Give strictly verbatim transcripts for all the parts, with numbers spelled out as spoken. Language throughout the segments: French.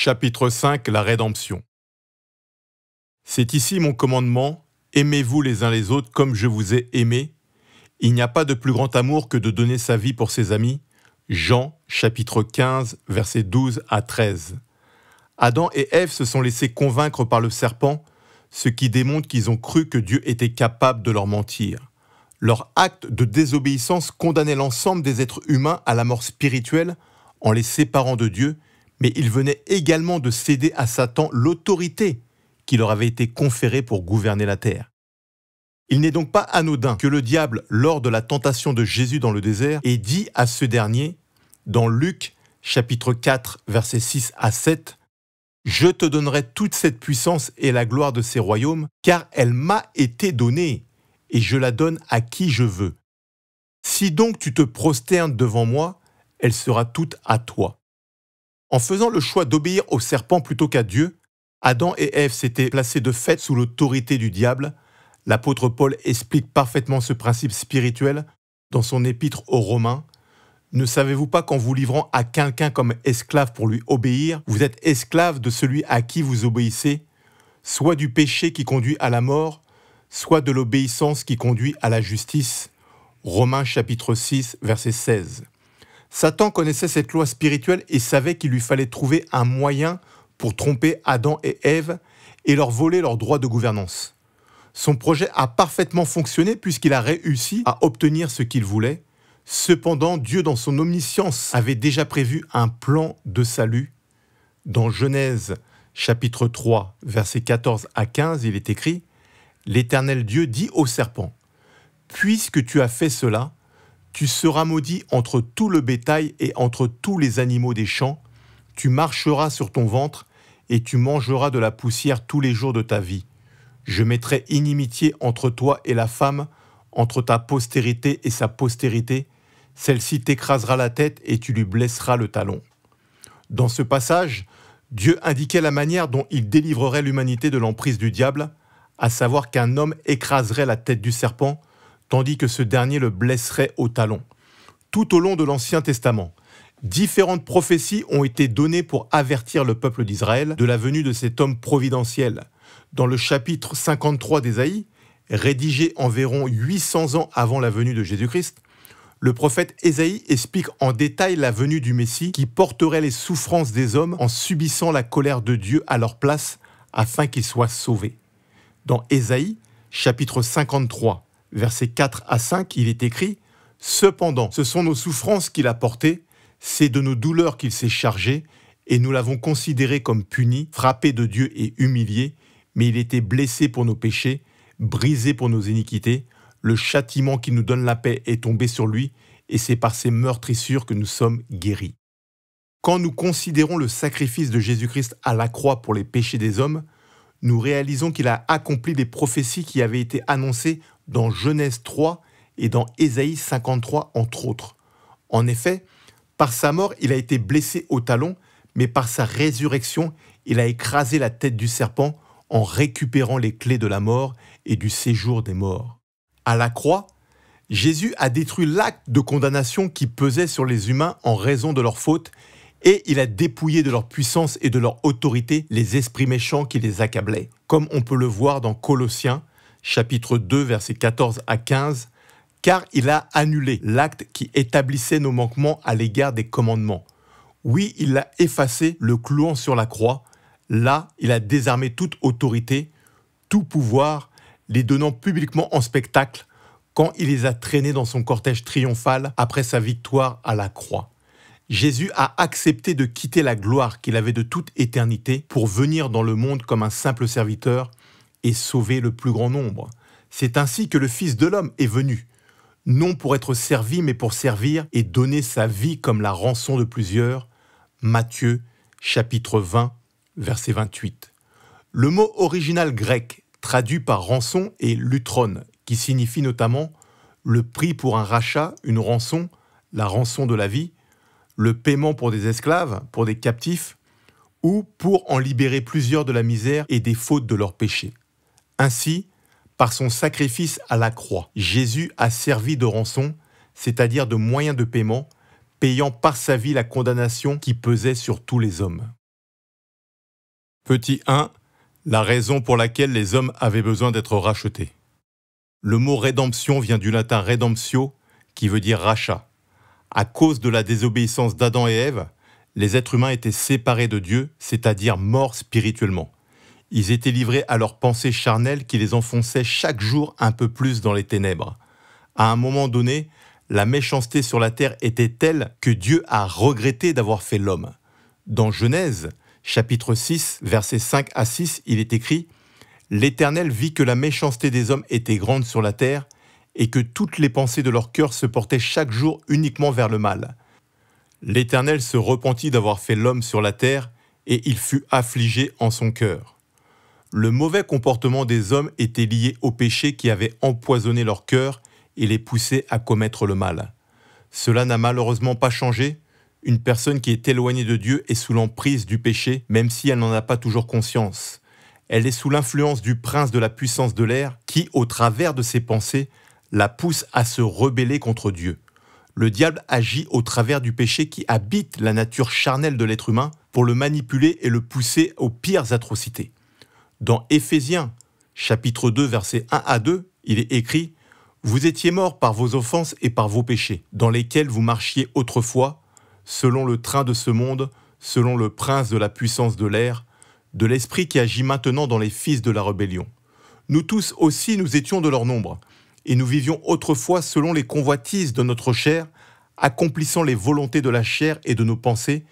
Chapitre cinq La rédemption. C'est ici mon commandement, aimez-vous les uns les autres comme je vous ai aimé. Il n'y a pas de plus grand amour que de donner sa vie pour ses amis. Jean, chapitre quinze, versets douze à treize. Adam et Ève se sont laissés convaincre par le serpent, ce qui démontre qu'ils ont cru que Dieu était capable de leur mentir. Leur acte de désobéissance condamnait l'ensemble des êtres humains à la mort spirituelle en les séparant de Dieu, mais ils venaient également de céder à Satan l'autorité qui leur avait été conférée pour gouverner la terre. Il n'est donc pas anodin que le diable, lors de la tentation de Jésus dans le désert, ait dit à ce dernier, dans Luc, chapitre quatre, versets six à sept, « Je te donnerai toute cette puissance et la gloire de ces royaumes, car elle m'a été donnée, et je la donne à qui je veux. Si donc tu te prosternes devant moi, elle sera toute à toi. » En faisant le choix d'obéir au serpent plutôt qu'à Dieu, Adam et Ève s'étaient placés de fait sous l'autorité du diable. L'apôtre Paul explique parfaitement ce principe spirituel dans son épître aux Romains. « Ne savez-vous pas qu'en vous livrant à quelqu'un comme esclave pour lui obéir, vous êtes esclave de celui à qui vous obéissez, soit du péché qui conduit à la mort, soit de l'obéissance qui conduit à la justice. » Romains chapitre six, verset seize. Satan connaissait cette loi spirituelle et savait qu'il lui fallait trouver un moyen pour tromper Adam et Ève et leur voler leurs droits de gouvernance. Son projet a parfaitement fonctionné puisqu'il a réussi à obtenir ce qu'il voulait. Cependant, Dieu dans son omniscience avait déjà prévu un plan de salut. Dans Genèse chapitre trois, versets quatorze à quinze, il est écrit « L'Éternel Dieu dit au serpent, « Puisque tu as fait cela, tu seras maudit entre tout le bétail et entre tous les animaux des champs. Tu marcheras sur ton ventre et tu mangeras de la poussière tous les jours de ta vie. Je mettrai inimitié entre toi et la femme, entre ta postérité et sa postérité. Celle-ci t'écrasera la tête et tu lui blesseras le talon. » Dans ce passage, Dieu indiquait la manière dont il délivrerait l'humanité de l'emprise du diable, à savoir qu'un homme écraserait la tête du serpent, tandis que ce dernier le blesserait au talon. Tout au long de l'Ancien Testament, différentes prophéties ont été données pour avertir le peuple d'Israël de la venue de cet homme providentiel. Dans le chapitre cinquante-trois d'Ésaïe, rédigé environ huit cents ans avant la venue de Jésus-Christ, le prophète Ésaïe explique en détail la venue du Messie qui porterait les souffrances des hommes en subissant la colère de Dieu à leur place afin qu'ils soient sauvés. Dans Ésaïe, chapitre cinquante-trois, versets quatre à cinq, il est écrit « Cependant, ce sont nos souffrances qu'il a portées, c'est de nos douleurs qu'il s'est chargé, et nous l'avons considéré comme puni, frappé de Dieu et humilié, mais il était blessé pour nos péchés, brisé pour nos iniquités, le châtiment qui nous donne la paix est tombé sur lui, et c'est par ses meurtrissures que nous sommes guéris. » Quand nous considérons le sacrifice de Jésus-Christ à la croix pour les péchés des hommes, nous réalisons qu'il a accompli les prophéties qui avaient été annoncées dans Genèse trois et dans Ésaïe cinquante-trois, entre autres. En effet, par sa mort, il a été blessé au talon, mais par sa résurrection, il a écrasé la tête du serpent en récupérant les clés de la mort et du séjour des morts. À la croix, Jésus a détruit l'acte de condamnation qui pesait sur les humains en raison de leur faute, et il a dépouillé de leur puissance et de leur autorité les esprits méchants qui les accablaient. Comme on peut le voir dans Colossiens, chapitre deux, versets quatorze à quinze, « Car il a annulé l'acte qui établissait nos manquements à l'égard des commandements. Oui, il l'a effacé, le clouant sur la croix. Là, il a désarmé toute autorité, tout pouvoir, les donnant publiquement en spectacle, quand il les a traînés dans son cortège triomphal après sa victoire à la croix. » Jésus a accepté de quitter la gloire qu'il avait de toute éternité pour venir dans le monde comme un simple serviteur et sauver le plus grand nombre. C'est ainsi que le Fils de l'homme est venu, non pour être servi mais pour servir et donner sa vie comme la rançon de plusieurs. Matthieu chapitre vingt, verset vingt-huit. Le mot original grec traduit par rançon est lutron, qui signifie notamment le prix pour un rachat, une rançon, la rançon de la vie, le paiement pour des esclaves, pour des captifs, ou pour en libérer plusieurs de la misère et des fautes de leurs péchés. Ainsi, par son sacrifice à la croix, Jésus a servi de rançon, c'est-à-dire de moyen de paiement, payant par sa vie la condamnation qui pesait sur tous les hommes. Petit un. La raison pour laquelle les hommes avaient besoin d'être rachetés. Le mot « rédemption » vient du latin « redemptio » qui veut dire « rachat ». À cause de la désobéissance d'Adam et Ève, les êtres humains étaient séparés de Dieu, c'est-à-dire morts spirituellement. Ils étaient livrés à leurs pensées charnelles qui les enfonçaient chaque jour un peu plus dans les ténèbres. À un moment donné, la méchanceté sur la terre était telle que Dieu a regretté d'avoir fait l'homme. Dans Genèse, chapitre six, versets cinq à six, il est écrit « L'Éternel vit que la méchanceté des hommes était grande sur la terre et que toutes les pensées de leur cœur se portaient chaque jour uniquement vers le mal. L'Éternel se repentit d'avoir fait l'homme sur la terre et il fut affligé en son cœur. » Le mauvais comportement des hommes était lié au péché qui avait empoisonné leur cœur et les poussait à commettre le mal. Cela n'a malheureusement pas changé. Une personne qui est éloignée de Dieu est sous l'emprise du péché, même si elle n'en a pas toujours conscience. Elle est sous l'influence du prince de la puissance de l'air qui, au travers de ses pensées, la pousse à se rebeller contre Dieu. Le diable agit au travers du péché qui habite la nature charnelle de l'être humain pour le manipuler et le pousser aux pires atrocités. Dans Éphésiens, chapitre deux, versets un à deux, il est écrit « Vous étiez morts par vos offenses et par vos péchés, dans lesquels vous marchiez autrefois, selon le train de ce monde, selon le prince de la puissance de l'air, de l'esprit qui agit maintenant dans les fils de la rébellion. Nous tous aussi nous étions de leur nombre, et nous vivions autrefois selon les convoitises de notre chair, accomplissant les volontés de la chair et de nos pensées,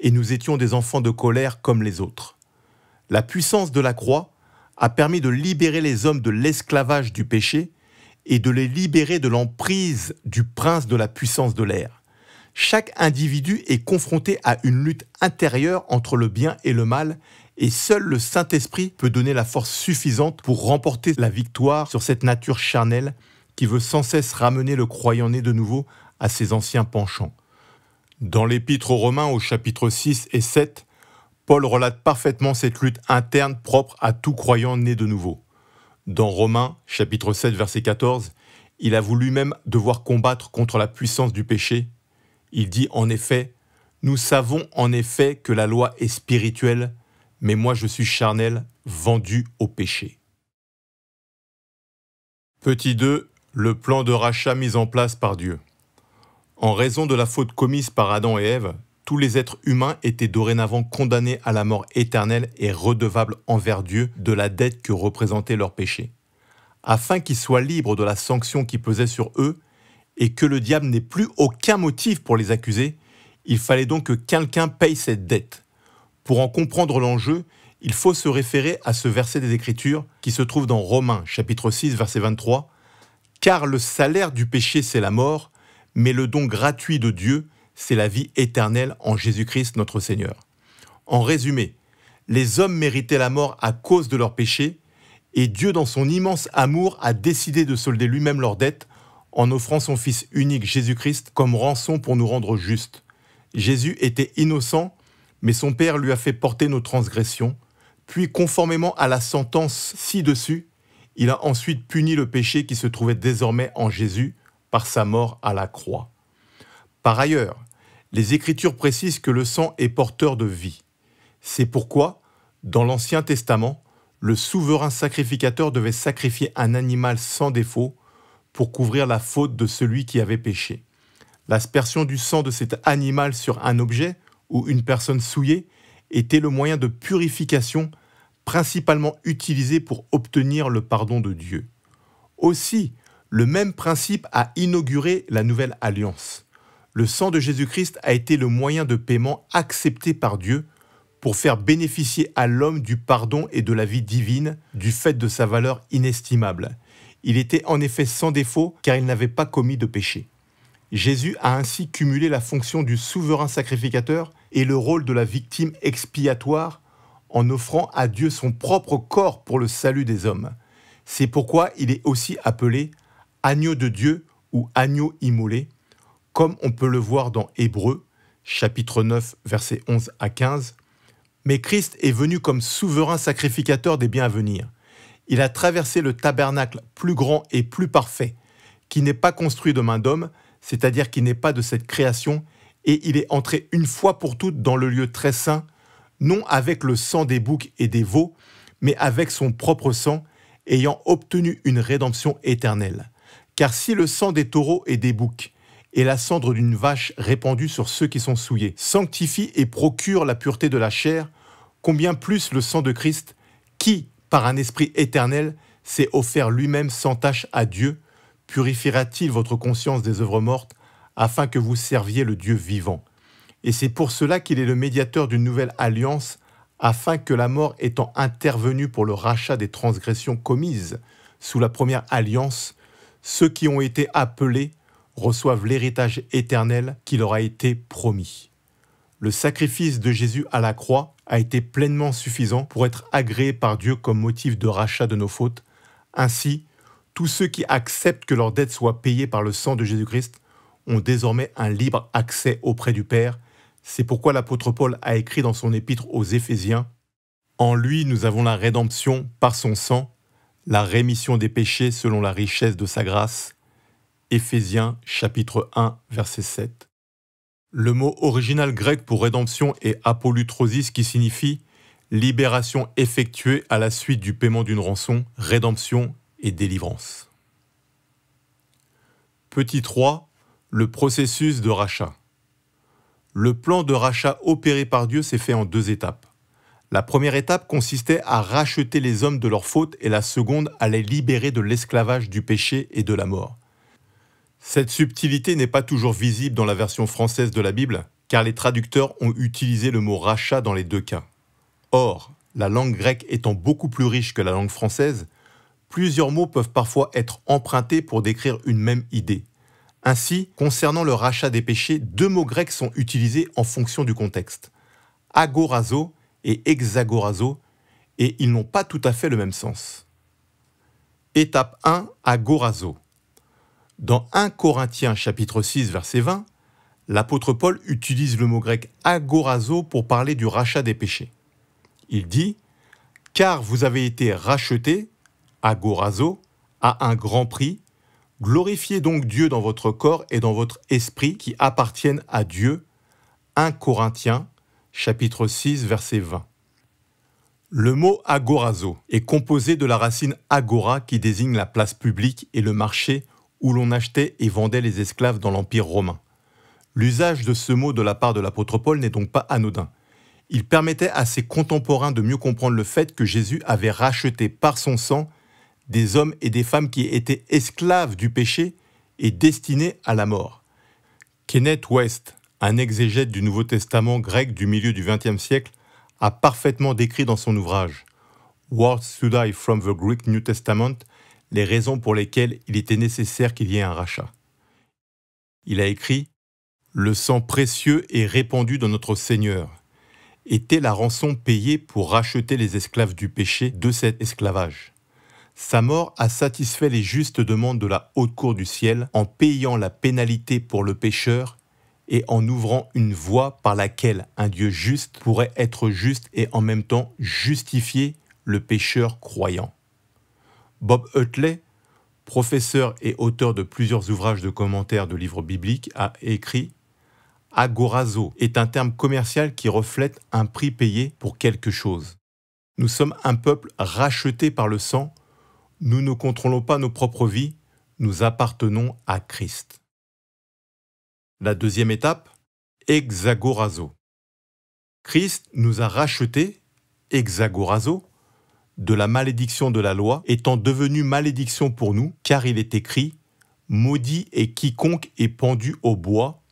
et nous étions des enfants de colère comme les autres. » La puissance de la croix a permis de libérer les hommes de l'esclavage du péché et de les libérer de l'emprise du prince de la puissance de l'air. Chaque individu est confronté à une lutte intérieure entre le bien et le mal, et seul le Saint-Esprit peut donner la force suffisante pour remporter la victoire sur cette nature charnelle qui veut sans cesse ramener le croyant né de nouveau à ses anciens penchants. Dans l'Épître aux Romains, au chapitre six et sept, Paul relate parfaitement cette lutte interne propre à tout croyant né de nouveau. Dans Romains, chapitre sept, verset quatorze, il avoue lui-même devoir combattre contre la puissance du péché. Il dit en effet, « Nous savons en effet que la loi est spirituelle, mais moi je suis charnel, vendu au péché. » Petit deux. Le plan de rachat mis en place par Dieu. En raison de la faute commise par Adam et Ève, tous les êtres humains étaient dorénavant condamnés à la mort éternelle et redevables envers Dieu de la dette que représentait leur péché. Afin qu'ils soient libres de la sanction qui pesait sur eux, et que le diable n'ait plus aucun motif pour les accuser, il fallait donc que quelqu'un paye cette dette. Pour en comprendre l'enjeu, il faut se référer à ce verset des Écritures qui se trouve dans Romains, chapitre six, verset vingt-trois. « Car le salaire du péché, c'est la mort, mais le don gratuit de Dieu, c'est la vie éternelle en Jésus-Christ notre Seigneur. » En résumé, les hommes méritaient la mort à cause de leur péché, et Dieu, dans son immense amour, a décidé de solder lui-même leur dette en offrant son Fils unique Jésus-Christ comme rançon pour nous rendre justes. Jésus était innocent, mais son Père lui a fait porter nos transgressions, puis conformément à la sentence ci-dessus, il a ensuite puni le péché qui se trouvait désormais en Jésus par sa mort à la croix. Par ailleurs, les Écritures précisent que le sang est porteur de vie. C'est pourquoi, dans l'Ancien Testament, le souverain sacrificateur devait sacrifier un animal sans défaut pour couvrir la faute de celui qui avait péché. L'aspersion du sang de cet animal sur un objet ou une personne souillée était le moyen de purification principalement utilisé pour obtenir le pardon de Dieu. Aussi, le même principe a inauguré la Nouvelle Alliance. Le sang de Jésus-Christ a été le moyen de paiement accepté par Dieu pour faire bénéficier à l'homme du pardon et de la vie divine du fait de sa valeur inestimable. Il était en effet sans défaut car il n'avait pas commis de péché. Jésus a ainsi cumulé la fonction du souverain sacrificateur et le rôle de la victime expiatoire en offrant à Dieu son propre corps pour le salut des hommes. C'est pourquoi il est aussi appelé « agneau de Dieu » ou « agneau immolé », comme on peut le voir dans Hébreux, chapitre neuf, versets onze à quinze. Mais Christ est venu comme souverain sacrificateur des biens à venir. Il a traversé le tabernacle plus grand et plus parfait, qui n'est pas construit de main d'homme, c'est-à-dire qui n'est pas de cette création, et il est entré une fois pour toutes dans le lieu très saint, non avec le sang des boucs et des veaux, mais avec son propre sang, ayant obtenu une rédemption éternelle. Car si le sang des taureaux et des boucs et la cendre d'une vache répandue sur ceux qui sont souillés sanctifie et procure la pureté de la chair, combien plus le sang de Christ, qui, par un esprit éternel, s'est offert lui-même sans tache à Dieu, purifiera-t-il votre conscience des œuvres mortes, afin que vous serviez le Dieu vivant. Et c'est pour cela qu'il est le médiateur d'une nouvelle alliance, afin que la mort étant intervenue pour le rachat des transgressions commises sous la première alliance, ceux qui ont été appelés reçoivent l'héritage éternel qui leur a été promis. Le sacrifice de Jésus à la croix a été pleinement suffisant pour être agréé par Dieu comme motif de rachat de nos fautes. Ainsi, tous ceux qui acceptent que leur dette soit payée par le sang de Jésus-Christ ont désormais un libre accès auprès du Père. C'est pourquoi l'apôtre Paul a écrit dans son épître aux Éphésiens « En lui, nous avons la rédemption par son sang, la rémission des péchés selon la richesse de sa grâce. » Éphésiens chapitre un, verset sept. Le mot original grec pour rédemption est apolutrosis, qui signifie « libération effectuée à la suite du paiement d'une rançon, rédemption et délivrance. » Petit trois. Le processus de rachat. Le plan de rachat opéré par Dieu s'est fait en deux étapes. La première étape consistait à racheter les hommes de leurs fautes et la seconde à les libérer de l'esclavage du péché et de la mort. Cette subtilité n'est pas toujours visible dans la version française de la Bible, car les traducteurs ont utilisé le mot « rachat » dans les deux cas. Or, la langue grecque étant beaucoup plus riche que la langue française, plusieurs mots peuvent parfois être empruntés pour décrire une même idée. Ainsi, concernant le rachat des péchés, deux mots grecs sont utilisés en fonction du contexte, agorazo et hexagorazo, et ils n'ont pas tout à fait le même sens. Étape un, agorazo. Dans un Corinthiens chapitre six, verset vingt, l'apôtre Paul utilise le mot grec agorazo pour parler du rachat des péchés. Il dit « Car vous avez été rachetés, agorazo, à un grand prix, glorifiez donc Dieu dans votre corps et dans votre esprit qui appartiennent à Dieu. » un Corinthiens, chapitre six, verset vingt. Le mot « agorazo » est composé de la racine « agora » qui désigne la place publique et le marché où l'on achetait et vendait les esclaves dans l'Empire romain. L'usage de ce mot de la part de l'apôtre Paul n'est donc pas anodin. Il permettait à ses contemporains de mieux comprendre le fait que Jésus avait racheté par son sang des hommes et des femmes qui étaient esclaves du péché et destinés à la mort. Kenneth West, un exégète du Nouveau Testament grec du milieu du vingtième siècle, a parfaitement décrit dans son ouvrage « Words to Die from the Greek New Testament » les raisons pour lesquelles il était nécessaire qu'il y ait un rachat. Il a écrit « Le sang précieux et répandu de notre Seigneur était la rançon payée pour racheter les esclaves du péché de cet esclavage. » Sa mort a satisfait les justes demandes de la haute cour du ciel en payant la pénalité pour le pécheur et en ouvrant une voie par laquelle un Dieu juste pourrait être juste et en même temps justifier le pécheur croyant. Bob Utley, professeur et auteur de plusieurs ouvrages de commentaires de livres bibliques, a écrit « Agorazo est un terme commercial qui reflète un prix payé pour quelque chose. Nous sommes un peuple racheté par le sang. Nous ne contrôlons pas nos propres vies, nous appartenons à Christ. » La deuxième étape, hexagorazo. Christ nous a rachetés, hexagorazo, de la malédiction de la loi, étant devenu malédiction pour nous, car il est écrit « Maudit est quiconque est pendu au bois,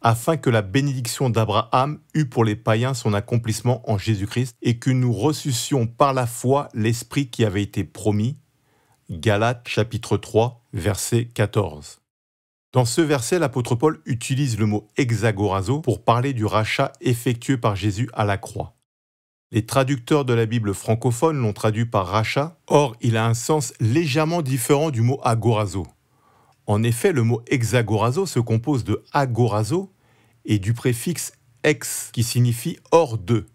afin que la bénédiction d'Abraham eût pour les païens son accomplissement en Jésus-Christ, et que nous reçussions par la foi l'Esprit qui avait été promis. » Galates chapitre trois, verset quatorze. Dans ce verset, l'apôtre Paul utilise le mot « hexagorazo » pour parler du rachat effectué par Jésus à la croix. Les traducteurs de la Bible francophone l'ont traduit par « rachat », or il a un sens légèrement différent du mot « agorazo ». En effet, le mot « hexagorazo » se compose de « agorazo » et du préfixe « ex » qui signifie « hors de ».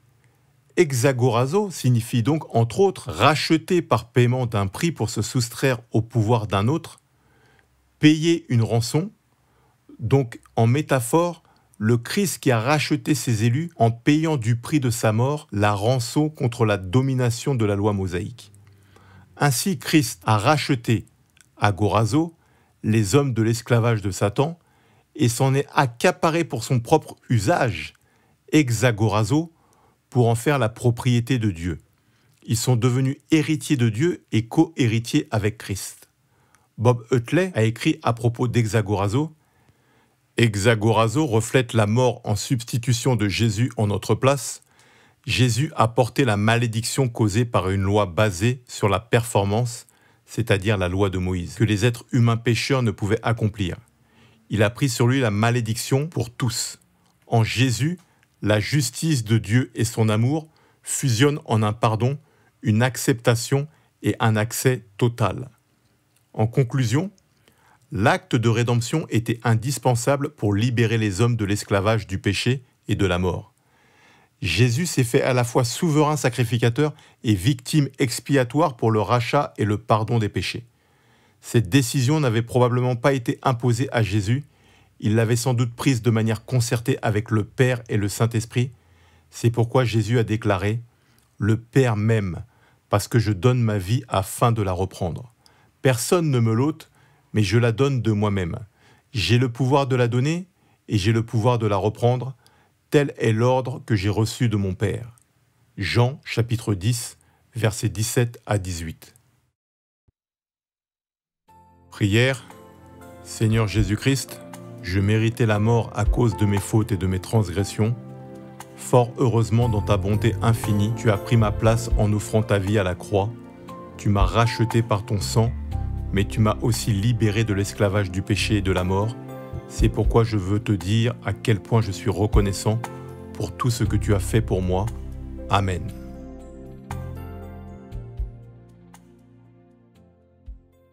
Hexagorazo signifie donc, entre autres, racheter par paiement d'un prix pour se soustraire au pouvoir d'un autre, payer une rançon. Donc, en métaphore, le Christ qui a racheté ses élus en payant du prix de sa mort la rançon contre la domination de la loi mosaïque. Ainsi, Christ a racheté, agorazo, les hommes de l'esclavage de Satan et s'en est accaparé pour son propre usage, exagorazo, pour en faire la propriété de Dieu. Ils sont devenus héritiers de Dieu et co-héritiers avec Christ. Bob Utley a écrit à propos d'exagorazo, « Exagorazo reflète la mort en substitution de Jésus en notre place. Jésus a porté la malédiction causée par une loi basée sur la performance, c'est-à-dire la loi de Moïse, que les êtres humains pécheurs ne pouvaient accomplir. Il a pris sur lui la malédiction pour tous. En Jésus, la justice de Dieu et son amour fusionnent en un pardon, une acceptation et un accès total. » En conclusion, l'acte de rédemption était indispensable pour libérer les hommes de l'esclavage du péché et de la mort. Jésus s'est fait à la fois souverain sacrificateur et victime expiatoire pour le rachat et le pardon des péchés. Cette décision n'avait probablement pas été imposée à Jésus, il l'avait sans doute prise de manière concertée avec le Père et le Saint-Esprit. C'est pourquoi Jésus a déclaré « Le Père m'aime, parce que je donne ma vie afin de la reprendre. Personne ne me l'ôte, mais je la donne de moi-même. J'ai le pouvoir de la donner et j'ai le pouvoir de la reprendre. Tel est l'ordre que j'ai reçu de mon Père. » Jean, chapitre dix, versets dix-sept à dix-huit. Prière. Seigneur Jésus-Christ, je méritais la mort à cause de mes fautes et de mes transgressions. Fort heureusement, dans ta bonté infinie, tu as pris ma place en offrant ta vie à la croix. Tu m'as racheté par ton sang, mais tu m'as aussi libéré de l'esclavage du péché et de la mort. C'est pourquoi je veux te dire à quel point je suis reconnaissant pour tout ce que tu as fait pour moi. Amen.